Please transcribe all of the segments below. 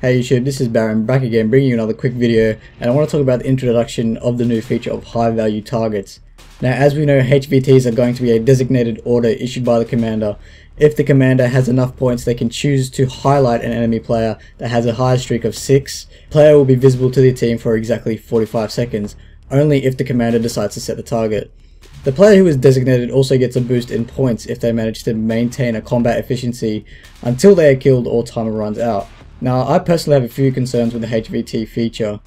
Hey YouTube, this is Baron back again bringing you another quick video, and I want to talk about the introduction of the new feature of high value targets. Now as we know, HVTs are going to be a designated order issued by the commander. If the commander has enough points, they can choose to highlight an enemy player that has a high streak of 6. The player will be visible to the team for exactly 45 seconds, only if the commander decides to set the target. The player who is designated also gets a boost in points if they manage to maintain a combat efficiency until they are killed or timer runs out. Now, I personally have a few concerns with the HVT feature.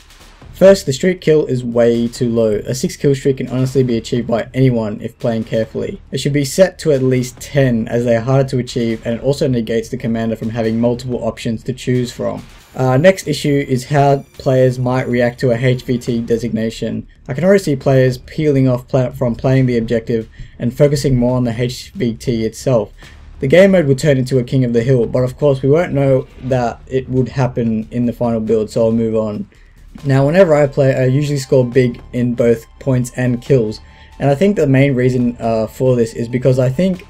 First, the streak kill is way too low. A 6 kill streak can honestly be achieved by anyone if playing carefully. It should be set to at least 10 as they are harder to achieve, and it also negates the commander from having multiple options to choose from. Next issue is how players might react to a HVT designation. I can already see players peeling off from playing the objective and focusing more on the HVT itself. The game mode will turn into a king of the hill, but of course we won't know that it would happen in the final build, so I'll move on. Now whenever I play, I usually score big in both points and kills, and I think the main reason for this is because I think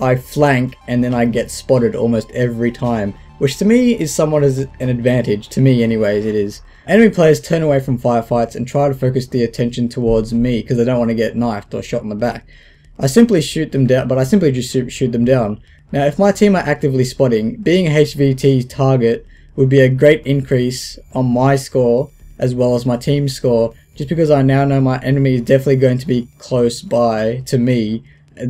I flank and then I get spotted almost every time, which to me is somewhat as an advantage, to me anyways it is. Enemy players turn away from firefights and try to focus the attention towards me because they don't want to get knifed or shot in the back. I simply just shoot them down. Now if my team are actively spotting, being a HVT target would be a great increase on my score as well as my team's score, just because I now know my enemy is definitely going to be close by to me,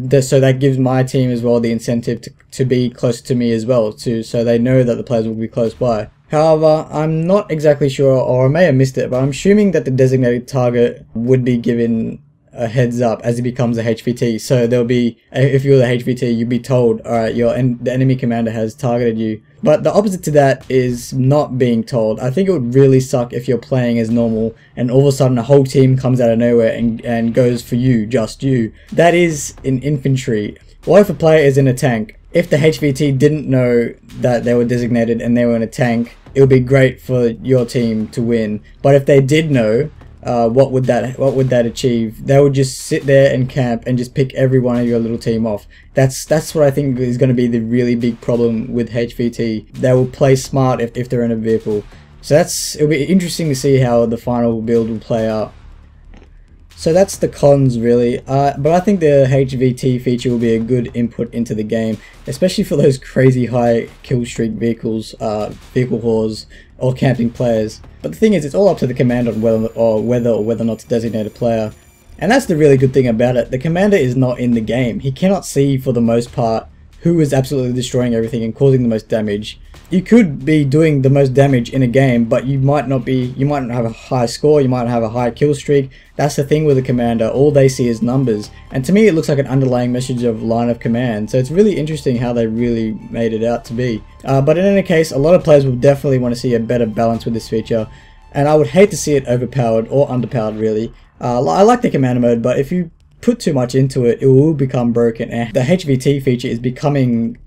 so that gives my team as well the incentive to be close to me as well too, so they know that the players will be close by. However, I'm not exactly sure, or I may have missed it, but I'm assuming that the designated target would be given a heads up as it becomes a HVT, so there'll be, if you're the HVT, you'll be told, alright, the enemy commander has targeted you. But the opposite to that is not being told. I think it would really suck if you're playing as normal and all of a sudden a whole team comes out of nowhere and goes for you, just you. That is in infantry. What if a player is in a tank? If the HVT didn't know that they were designated and they were in a tank, it would be great for your team to win. But if they did know, what would that achieve? They would just sit there and camp and just pick every one of your little team off. That's what I think is going to be the really big problem with HVT. They will play smart if they're in a vehicle. So it'll be interesting to see how the final build will play out. So that's the cons really, but I think the HVT feature will be a good input into the game, especially for those crazy high kill streak vehicles, vehicle whores, or camping players. But the thing is, it's all up to the commander on whether or not to designate a player. And that's the really good thing about it, the commander is not in the game. He cannot see, for the most part, who is absolutely destroying everything and causing the most damage. You could be doing the most damage in a game, but you might not have a high score, you might not have a high kill streak. That's the thing with the commander, all they see is numbers. And to me it looks like an underlying message of line of command, so it's really interesting how they really made it out to be. But in any case, a lot of players will definitely want to see a better balance with this feature, and I would hate to see it overpowered or underpowered really. I like the commander mode, but if you put too much into it, it will become broken, and the HVT feature is becoming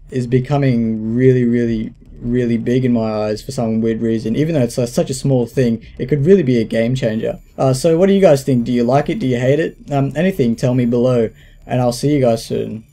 really big in my eyes for some weird reason. Even though it's such a small thing, it could really be a game changer. So what do you guys think? Do you like it? Do you hate it? Anything, tell me below, and I'll see you guys soon.